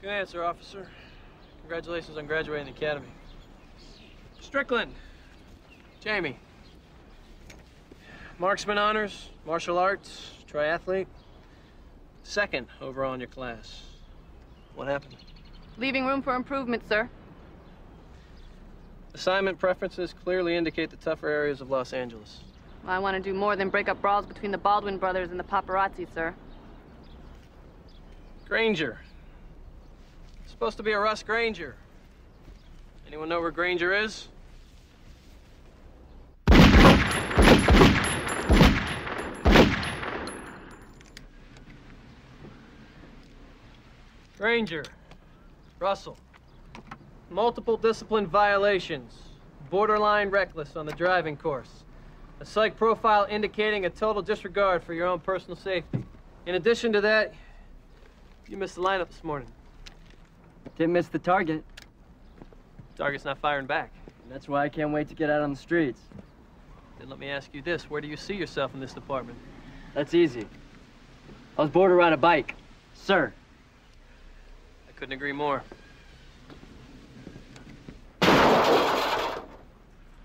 Good answer, officer. Congratulations on graduating the academy. Strickland, Jamie, marksman honors, martial arts, triathlete, second overall in your class. What happened? Leaving room for improvement, sir. Assignment preferences clearly indicate the tougher areas of Los Angeles. Well, I want to do more than break up brawls between the Baldwin brothers and the paparazzi, sir. Granger. It's supposed to be a Russ Granger. Anyone know where Granger is? Granger. Russell. Multiple discipline violations. Borderline reckless on the driving course. A psych profile indicating a total disregard for your own personal safety. In addition to that, you missed the lineup this morning. Didn't miss the target. Target's not firing back. And that's why I can't wait to get out on the streets. Then let me ask you this. Where do you see yourself in this department? That's easy. I was born to ride a bike, sir. I couldn't agree more.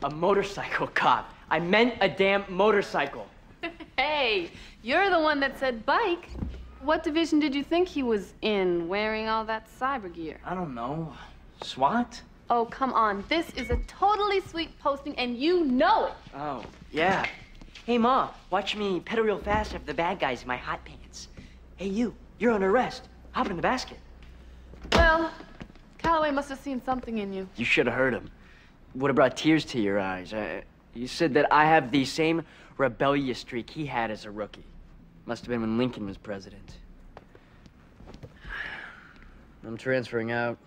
A motorcycle cop. I meant a damn motorcycle. Hey, you're the one that said bike. What division did you think he was in, wearing all that cyber gear? I don't know. SWAT? Oh, come on. This is a totally sweet posting, and you know it. Oh, yeah. Hey, Ma, watch me pedal real fast after the bad guys in my hot pants. Hey, you're under arrest. Hop in the basket. Well, Calloway must have seen something in you. You should have heard him. Would have brought tears to your eyes. You said that I have the same rebellious streak he had as a rookie. Must have been when Lincoln was president. I'm transferring out.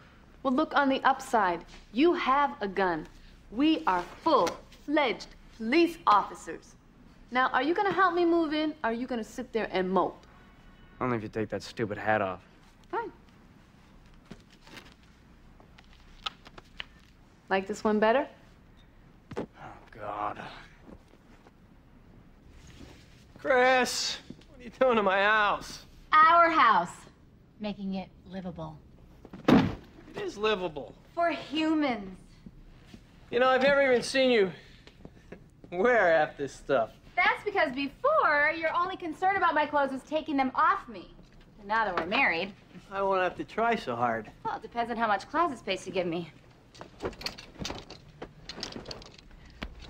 Well, look on the upside. You have a gun. We are full-fledged police officers. Now, are you gonna help me move in, or are you gonna sit there and mope? Only if you take that stupid hat off. Fine. Like this one better? Oh, God. Chris, what are you doing to my house? Our house. Making it livable. It is livable. For humans. You know, I've never even seen you wear half this stuff. That's because before, your only concern about my clothes was taking them off me. And now that we're married... I won't have to try so hard. Well, it depends on how much closet space you give me.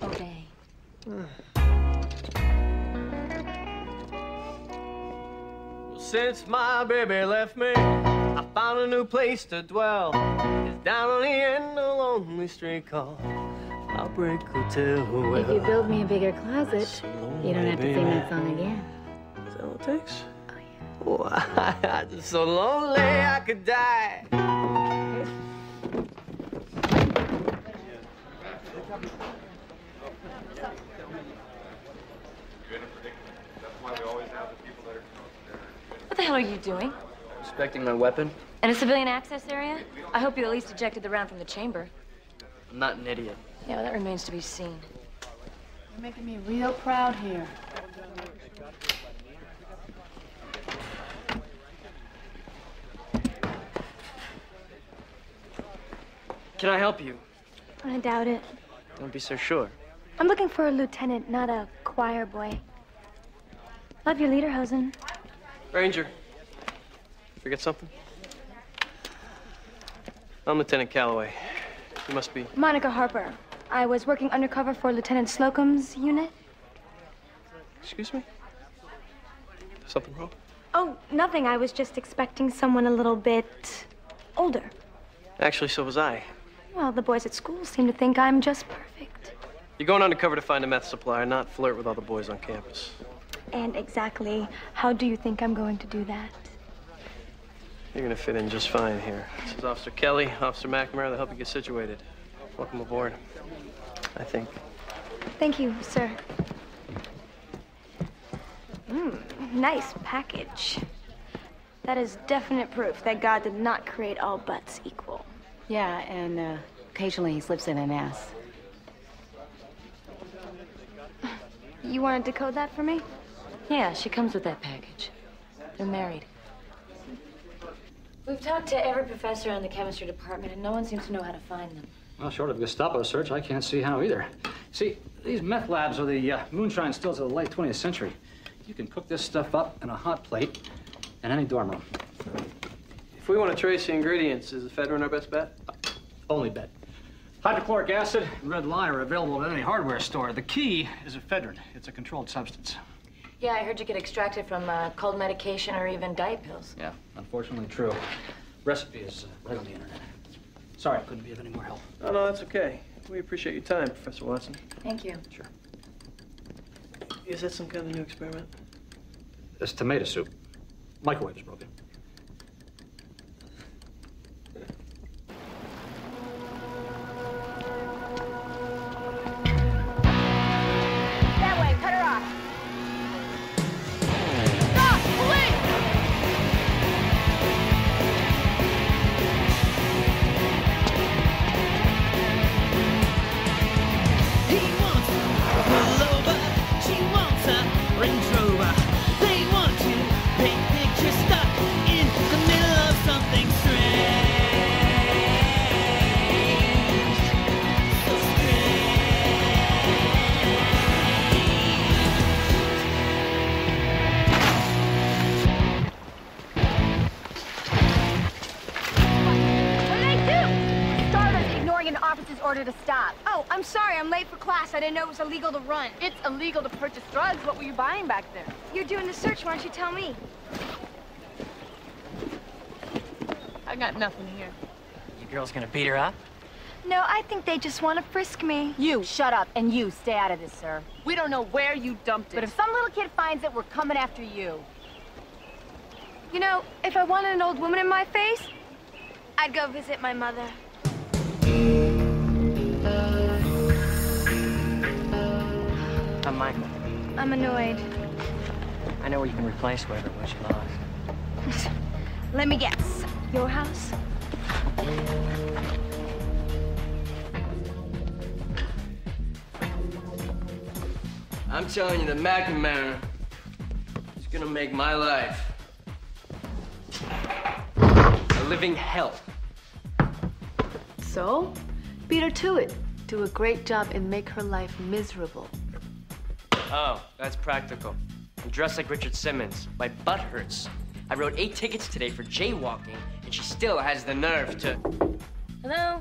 Obey. Well, since my baby left me, I found a new place to dwell. It's down on the end of a lonely street called Outbreak Hotel. Well, if you build me a bigger closet, you don't have to sing that song again. Is that all it takes? Oh, yeah. Oh, I'm just so lonely I could die. What the hell are you doing? Inspecting my weapon. In a civilian access area? I hope you at least ejected the round from the chamber. I'm not an idiot. Yeah, well, that remains to be seen. You're making me real proud here. Can I help you? I doubt it. Don't be so sure. I'm looking for a lieutenant, not a choir boy. Love your lederhosen. Ranger, forget something? I'm Lieutenant Calloway. You must be... Monica Harper. I was working undercover for Lieutenant Slocum's unit. Excuse me? Something wrong? Oh, nothing. I was just expecting someone a little bit older. Actually, so was I. Well, the boys at school seem to think I'm just perfect. You're going undercover to find a meth supplier, not flirt with all the boys on campus. And exactly how do you think I'm going to do that? You're gonna fit in just fine here. This is Officer Kelly, Officer McNamara. They'll help you get situated. Welcome aboard, I think. Thank you, sir. Nice package. That is definite proof that God did not create all butts equal. Yeah, and occasionally he slips in an ass. You want to decode that for me? Yeah, she comes with that package. They're married. We've talked to every professor in the chemistry department, and no one seems to know how to find them. Well, short of Gestapo search, I can't see how either. See, these meth labs are the moonshine stills of the late 20th century. You can cook this stuff up in a hot plate in any dorm room. If we want to trace the ingredients, is ephedrine our best bet? Only bet. Hydrochloric acid and red lye are available at any hardware store. The key is ephedrine. It's a controlled substance. Yeah, I heard you could extract it from cold medication or even diet pills. Yeah, unfortunately true. Recipe is right on the internet. Sorry, I couldn't be of any more help. Oh, no, that's okay. We appreciate your time, Professor Watson. Thank you. Sure. Is that some kind of new experiment? It's tomato soup. Microwave is broken. I didn't know it was illegal to run. It's illegal to purchase drugs. What were you buying back there? You're doing the search. Why don't you tell me? I got nothing here. You girls gonna beat her up? No, I think they just want to frisk me. You shut up and you stay out of this, sir. We don't know where you dumped it. But if some little kid finds it, we're coming after you. You know, if I wanted an old woman in my face, I'd go visit my mother. I'm Michael. I'm annoyed. I know where you can replace whatever it was you lost. Let me guess. Your house? I'm telling you, the McNamara is gonna make my life a living hell. So, beat her to it. Do a great job and make her life miserable. Oh, that's practical. I'm dressed like Richard Simmons. My butt hurts. I wrote 8 tickets today for jaywalking, and she still has the nerve to... Hello?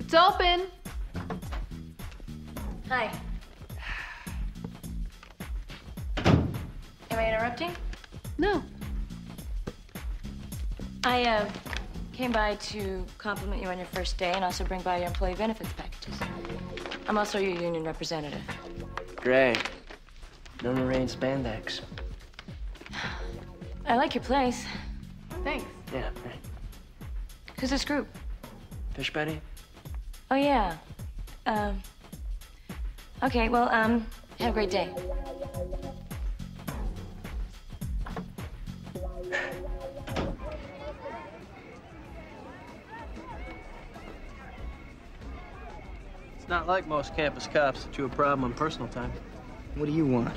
It's open. Hi. Am I interrupting? No. I came by to compliment you on your first day and also bring by your employee benefits packages. I'm also your union representative. Great. No rain spandex. I like your place. Thanks. Yeah, right. Who's this group? Fish Betty. Oh, yeah. Okay, well, have a great day. It's not like most campus cops that you have a problem on personal time. What do you want?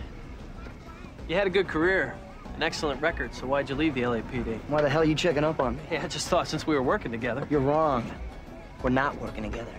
You had a good career, an excellent record, so why'd you leave the LAPD? Why the hell are you checking up on me? Yeah, I just thought since we were working together. You're wrong. We're not working together.